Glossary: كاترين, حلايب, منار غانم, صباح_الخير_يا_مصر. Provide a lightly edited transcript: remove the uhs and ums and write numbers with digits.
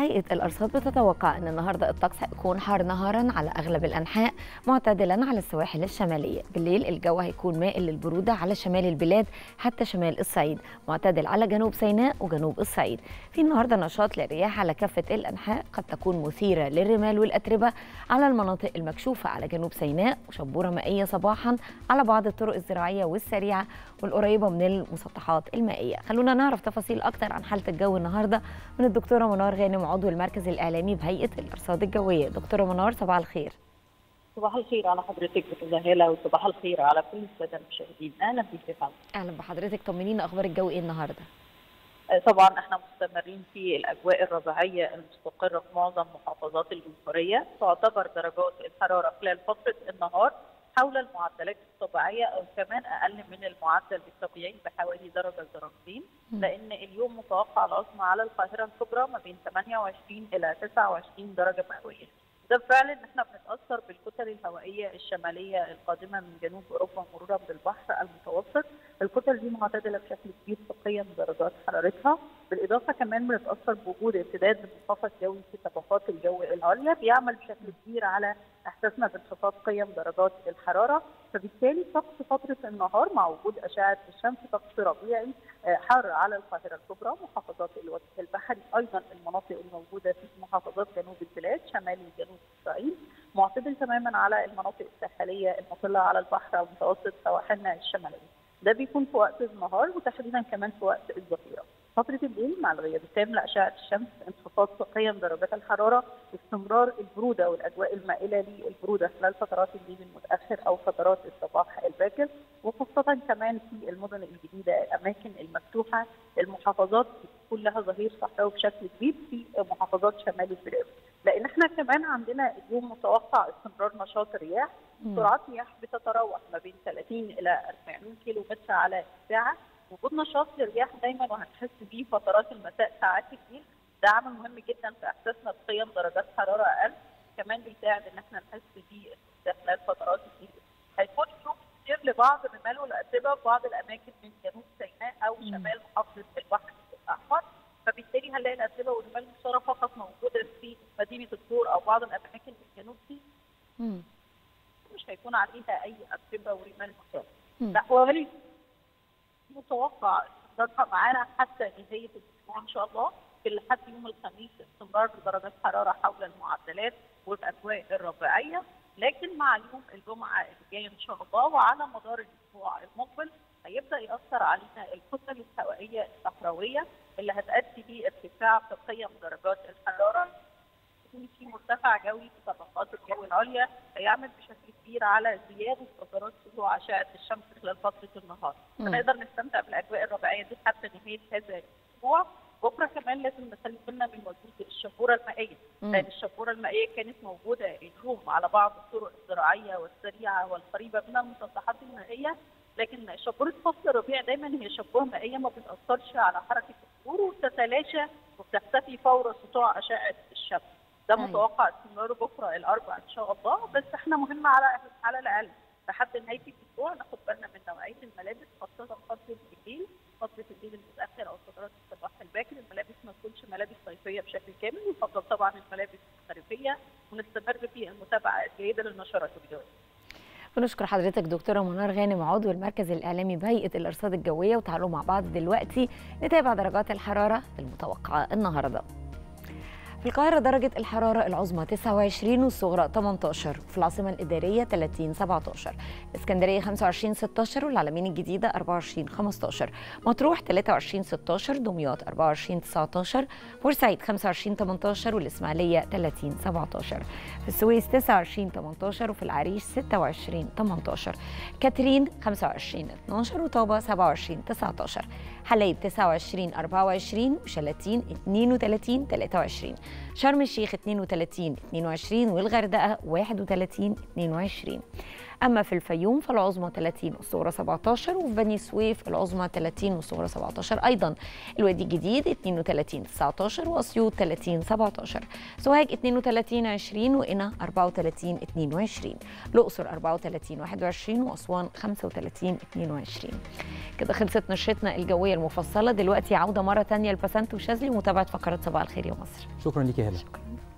هيئة الأرصاد بتتوقع أن النهاردة الطقس هيكون حار نهارا على أغلب الأنحاء، معتدلا على السواحل الشمالية. بالليل الجو هيكون مائل للبرودة على شمال البلاد حتى شمال الصعيد، معتدل على جنوب سيناء وجنوب الصعيد. في النهاردة نشاط للرياح على كافة الأنحاء، قد تكون مثيرة للرمال والأتربة على المناطق المكشوفة على جنوب سيناء، وشبورة مائية صباحا على بعض الطرق الزراعية والسريعة والقريبة من المسطحات المائية. خلونا نعرف تفاصيل أكتر عن حالة الجو النهاردة من الدكتورة منار غانم، عضو المركز الإعلامي بهيئة الأرصاد الجوية. دكتورة منار، صباح الخير. صباح الخير على حضرتك متزهلة، وصباح الخير على كل السادة المشاهدين. أهلا بيك. أهلا بحضرتك. طمنينا أخبار الجو إيه النهاردة؟ طبعا احنا مستمرين في الأجواء الربيعية المستقرة في معظم محافظات الجمهورية. تعتبر درجات الحرارة خلال فترة النهار حول المعدلات الطبيعية أو كمان أقل من المعدل الطبيعي بحوالي درجة درجتين، لأن اليوم متوقع العظمى على القاهرة الكبرى ما بين 28 إلى 29 درجة مئوية. ده فعلا إن احنا بنتأثر بالكتل الهوائية الشمالية القادمة من جنوب أوروبا مرورا بالبحر المتوسط. الكتل دي معتدلة بشكل كبير قيم درجات حرارتها، بالإضافة كمان بنتأثر بوجود امتداد لمنخفض جوي في طبقات الجو العليا بيعمل بشكل كبير على احساسنا بانخفاض قيم درجات الحراره، فبالتالي طقس فتره النهار مع وجود اشعه الشمس طقس ربيعي حار على القاهره الكبرى، محافظات الوجه البحري، ايضا المناطق الموجوده في محافظات جنوب البلاد شمال وجنوب الصعيد، معتدل تماما على المناطق الساحليه المطله على البحر ومتوسط سواحلنا الشماليه. ده بيكون في وقت النهار وتحديدا كمان في وقت الظهيره. فترة الليل مع الغياب التام لأشعة الشمس، انخفاض قيم درجات الحرارة، استمرار البرودة والأجواء المائلة للبرودة خلال فترات الليل المتأخر أو فترات الصباح الباكر، وخاصة كمان في المدن الجديدة، الأماكن المفتوحة، المحافظات بيكون لها ظهير صحراوي بشكل كبير في محافظات شمال البلاد. لأن احنا كمان عندنا اليوم متوقع استمرار نشاط الرياح، سرعات رياح بتتراوح ما بين 30 إلى 40 كيلو متر على الساعة. وجود نشاط للرياح دايما وهنحس بيه فترات المساء ساعات كتير، ده عامل مهم جدا في احساسنا بقيم درجات حراره اقل، كمان بيساعد ان احنا نحس بيه خلال فترات كتير. هيكون شوك كتير لبعض الرمال والاتربه في بعض الاماكن من جنوب سيناء او شمال محافظه البحر الاحمر، فبالتالي هنلاقي الاتربه والرمال المشتركه فقط موجوده في مدينه الطور او بعض الاماكن الجنوب دي. مش هيكون عليها اي اتربه ورمال مشتركه. لا ولكن متوقع استمرارها معانا حتى نهايه الاسبوع ان شاء الله، في لحد يوم الخميس استمرار درجات حراره حول المعدلات والاجواء الربيعيه، لكن مع يوم الجمعه اللي جاي ان شاء الله وعلى مدار الاسبوع المقبل هيبدا ياثر علينا الكتل الهوائيه الصحراويه اللي هتؤدي بارتفاع في قيم درجات الحراره. في مرتفع جوي في طبقات الجو العليا هيعمل بشكل كبير على زياده فترات طلوع اشعه الشمس خلال فتره النهار، فنقدر نستمتع بالاجواء الربيعيه دي حتى نهايه هذا الاسبوع. بكره كمان لازم نخلي بالنا من وجود الشبوره المائيه، لان الشبوره المائيه كانت موجوده اليوم على بعض الطرق الزراعيه والسريعه والقريبه من المسطحات المائيه، لكن شبوره فصل الربيع دايما هي شبوره مائيه ما بتاثرش على حركه الصخور وتتلاشى وبتختفي فور سطوع اشعه الشمس. ده متوقع استمراره بكره الاربع ان شاء الله، بس احنا مهم على الاقل لحد نهايه الاسبوع ناخد بالنا من نوعيه الملابس، خاصه فتره الليل المتاخر او فترات الصباح الباكر. الملابس ما تكونش ملابس صيفيه بشكل كامل، يفضل طبعا الملابس الخريفيه، ونستمر في المتابعه الجيده للنشرات الجويه. بنشكر حضرتك دكتوره منار غانم، عضو المركز الاعلامي بهيئه الارصاد الجويه. وتعالوا مع بعض دلوقتي نتابع درجات الحراره المتوقعه النهارده. في القاهرة درجة الحرارة العظمى 29 والصغرى 18، وفي العاصمة الإدارية 30 17، الإسكندرية 25 16، والعلمين الجديدة 24 15، مطروح 23 16، دمياط 24 19، بورسعيد 25 18، والإسماعيلية 30 17، في السويس 29 18، وفي العريش 26 18، كاترين 25 12، وطابة 27 19، حلايب 29 24، وشلاتين 32 23، شرم الشيخ 32 22، والغردقة 31 22. أما في الفيوم فالعظمى 30 والصغرى 17، وفي بني سويف العظمى 30 والصغرى 17 أيضا. الوادي الجديد 32 19 وأسيوط 30 17، سوهاج 32 20 وقنا 34 22، الأقصر 34 21 وأسوان 35 22. كده خلصت نشرتنا الجوية المفصلة. دلوقتي عودة مرة تانية لبسنت وشاذلي ومتابعة فقرات صباح الخير يا مصر. شكرا ليكي هلا.